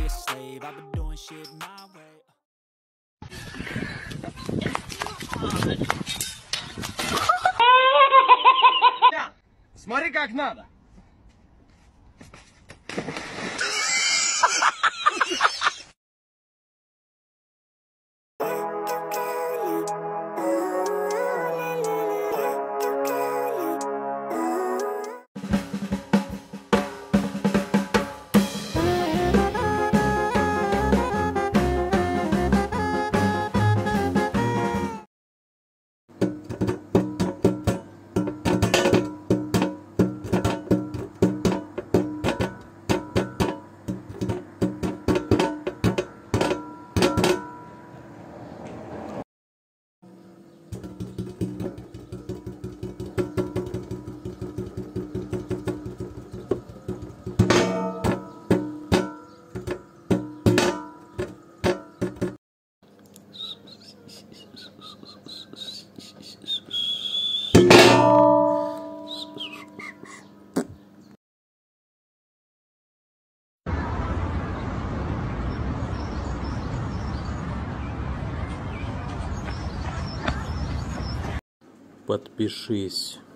a slave. I've been doing shit my way. Смотри, как надо. Подпишись.